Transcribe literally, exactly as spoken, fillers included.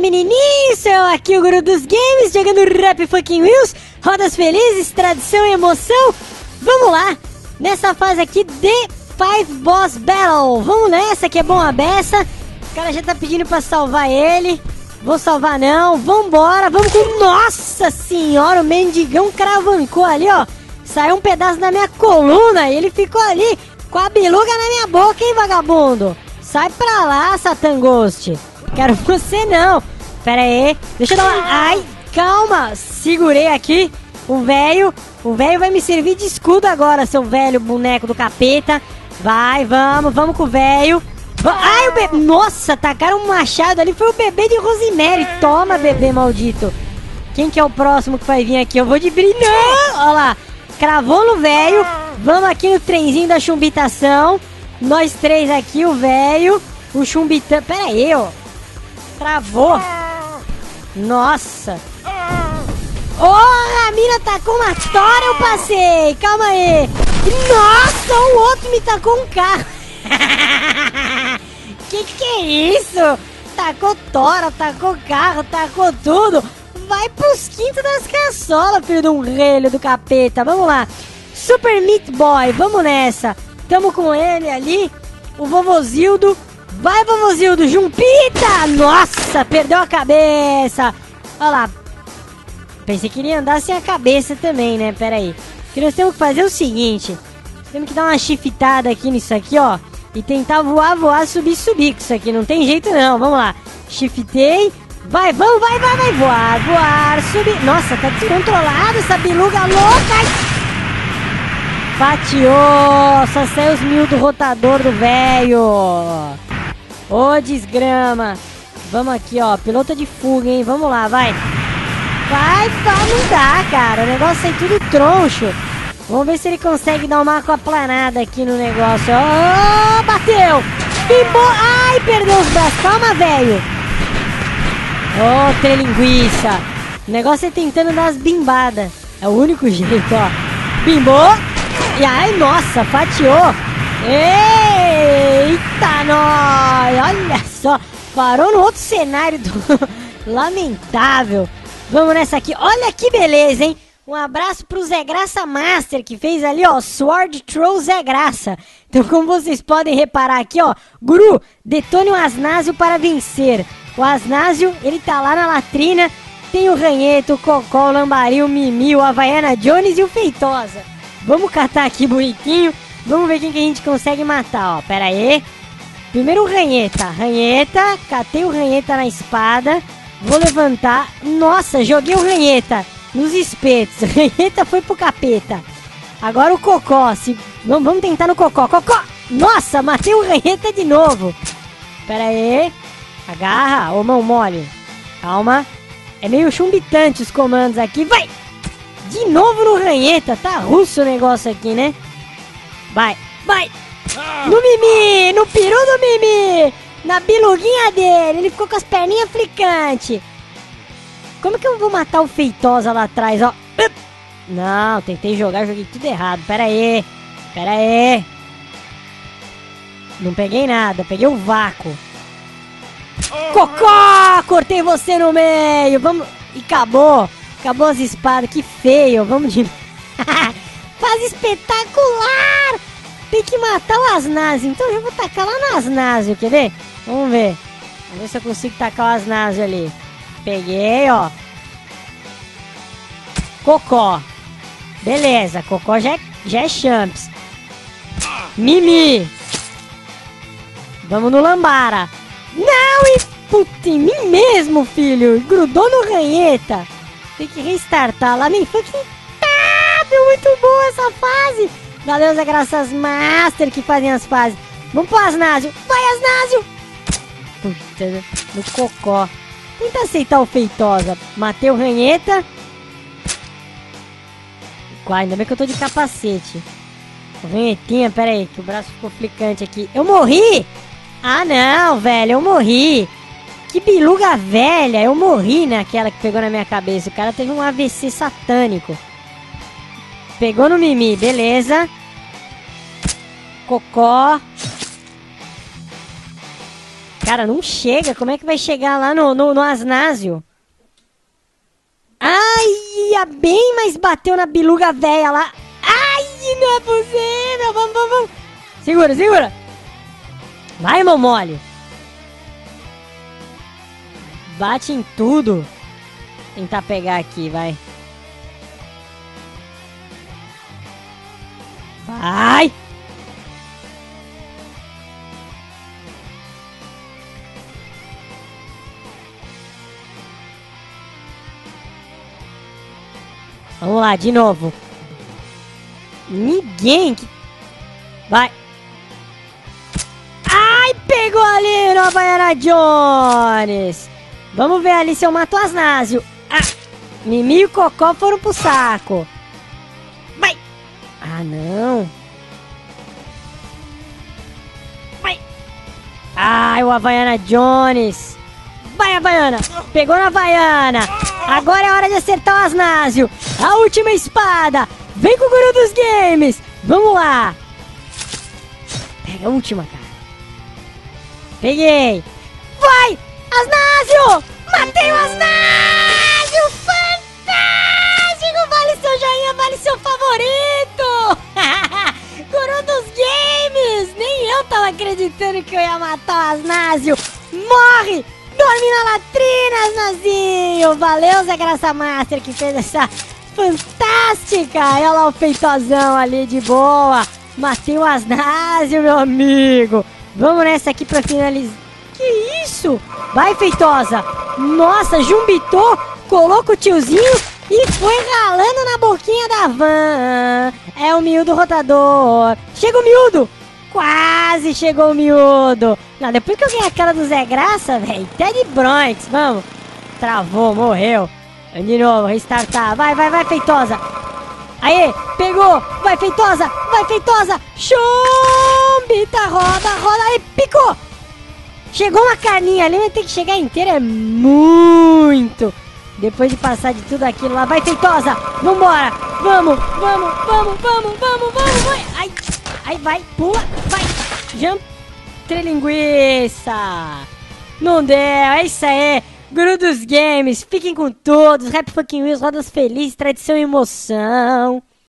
menininhos, sou eu aqui, o Guru dos Games, jogando Happy Fucking Wheels, rodas felizes, tradição e emoção. Vamos lá, nessa fase aqui de Five Boss Battle, vamos nessa que é bom a beça. O cara já tá pedindo pra salvar ele, vou salvar não, vambora, vamos com... Nossa senhora, o mendigão cravancou ali, ó, saiu um pedaço da minha coluna e ele ficou ali com a biluga na minha boca, hein, vagabundo. Sai pra lá, Satan Ghost. Quero você não. Pera aí, deixa eu dar uma... Ai, calma, segurei aqui. O velho, o velho vai me servir de escudo agora, seu velho boneco do capeta. Vai, vamos, vamos com o velho. Ai, o bebê, nossa, tacaram um machado ali, foi o bebê de Rosemary. Toma, bebê maldito. Quem que é o próximo que vai vir aqui? Eu vou de brilhante. Olha lá, cravou no velho. Vamos aqui no trenzinho da chumbitação. Nós três aqui, o velho, o chumbitão. Pera aí, ó. Travou. Nossa. Oh, a mina tacou uma tora, eu passei. Calma aí. Nossa, o outro me tacou um carro. Que que é isso? Tacou tora, tacou carro, tacou tudo. Vai pros quintos das caçolas, filho de um relho do capeta. Vamos lá. Super Meat Boy, vamos nessa. Tamo com ele ali. O vovozildo. Vai, vovozildo, Jumpita! Nossa, perdeu a cabeça. Olha lá. Pensei que ele ia andar sem a cabeça também, né? Pera aí. O que nós temos que fazer é o seguinte. Temos que dar uma shiftada aqui nisso aqui, ó. E tentar voar, voar, subir, subir. Com isso aqui não tem jeito não. Vamos lá. Shiftei. Vai, vamos, vai, vai, vai. Voar, voar, subir. Nossa, tá descontrolado essa biluga louca. Bateou. Só saiu os mil do rotador do velho. Ô, desgrama. Vamos aqui, ó. Pilota de fuga, hein? Vamos lá, vai. Vai, vai, não dá, cara. O negócio é tudo troncho. Vamos ver se ele consegue dar uma aquaplanada aqui no negócio. Ó, oh, bateu. Pimbou. Ai, perdeu os braços. Calma, velho. Ô, oh, trelinguiça. O negócio é tentando dar as bimbadas. É o único jeito, ó. Pimbou. E ai, nossa, fatiou. Eita, nós! Olha só, parou no outro cenário do... Lamentável. Vamos nessa aqui. Olha que beleza, hein? Um abraço pro Zé Graça Master, que fez ali, ó, Sword Throw Zé Graça. Então, como vocês podem reparar aqui, ó, Guru, detone o Asnásio para vencer. O Asnásio, ele tá lá na latrina, tem o Ranheto, o Cocó, o Lambari, o Mimi, o Havaiana Jones e o Feitosa. Vamos catar aqui bonitinho. Vamos ver quem que a gente consegue matar, ó. Pera aí. Primeiro o Ranheta. Ranheta. Catei o Ranheta na espada. Vou levantar. Nossa, joguei o Ranheta nos espetos. Ranheta foi pro capeta. Agora o Cocó. Se... Vamos, vamos tentar no Cocó. Cocó! Nossa, matei o Ranheta de novo. Pera aí. Agarra. Ô, mão mole. Calma. É meio chumbitante os comandos aqui. Vai! De novo no Ranheta. Tá russo o negócio aqui, né? Vai, vai! No Mimi! No peru do Mimi! Na biluguinha dele! Ele ficou com as perninhas flicantes! Como que eu vou matar o Feitosa lá atrás, ó? Não, tentei jogar, joguei tudo errado. Pera aí! Pera aí! Não peguei nada, peguei o vácuo. Cocó! Cortei você no meio! Vamos... E acabou! Acabou as espadas, que feio! Vamos de... Fase espetacular! Tem que matar o Asnásio. Então eu vou tacar lá no Asnásio, quer ver? Vamos ver. Vamos ver se eu consigo tacar o Asnásio ali. Peguei, ó. Cocó. Beleza, Cocó já é, já é champs. Mimi. Vamos no Lambara. Não, e puta, em mim mesmo, filho. Grudou no Ranheta. Tem que restartar lá. Nem foi que... Muito boa essa fase. Valeu, Zé Graças Master, que fazem as fases. Vamos pro Asnásio. Vai, Asnásio. Puta, no Cocó. Tenta aceitar o Feitosa. Matei o Ranheta. Ainda bem que eu tô de capacete. O Ranhetinha, pera aí, que o braço ficou flicante aqui. Eu morri? Ah, não, velho, eu morri. Que biluga velha. Eu morri naquela que pegou na minha cabeça. O cara teve um A V C satânico. Pegou no Mimi, beleza. Cocó. Cara, não chega. Como é que vai chegar lá no, no, no Asnásio? Ai, ia bem, mas bateu na biluga velha lá. Ai, não é possível. Vamos, vamos, vamos. Segura, segura. Vai, mão mole. Bate em tudo. Tentar pegar aqui, vai. Vai. Vamos lá, de novo. Ninguém que... Vai. Ai, pegou ali no Havaiana Jones. Vamos ver ali se eu mato o Asnásio. Ah, Mimi e o Cocó foram pro saco. Vai. Ah, não. Vai. Ai, o Havaiana Jones. Vai, Havaiana. Pegou na Havaiana. Agora é hora de acertar o Asnásio. A última espada. Vem com o guru dos games. Vamos lá. Pega a última, cara. Peguei. Vai, Asnásio. Matei o Asnásio. Fantástico. Vale seu joinha, vale seu favorito. Guru dos games. Nem eu tava acreditando que eu ia matar o Asnásio. Morre. Dorme na latrina, Asnazinho! Valeu, Zé Graça Master, que fez essa fantástica! Olha lá o feitosão ali, de boa! Matei o Asnásio, meu amigo! Vamos nessa aqui pra finalizar... Que isso? Vai, feitosa! Nossa, jumbitou, colocou o tiozinho e foi ralando na boquinha da van! É o miúdo rotador! Chega o miúdo! Quase chegou o miúdo. Não, depois que eu ganhei a cara do Zé Graça, velho. Até de Bronx, vamos. Travou, morreu. De novo, restartar. Vai, vai, vai, feitosa. Aê, pegou. Vai, feitosa. Vai, feitosa. Chumbita, roda, roda. Aí, picou. Chegou uma carninha ali, mas tem que chegar inteira. É muito. Depois de passar de tudo aquilo lá. Vai, feitosa. Vambora. Vamos, vamos, vamos, vamos, vamos, vamos. Vai. Ai. Aí vai, pula, vai, jump, trilinguiça. Não deu, é isso aí. Guru dos games, fiquem com todos. Happy Fucking Wheels, rodas felizes, tradição e emoção.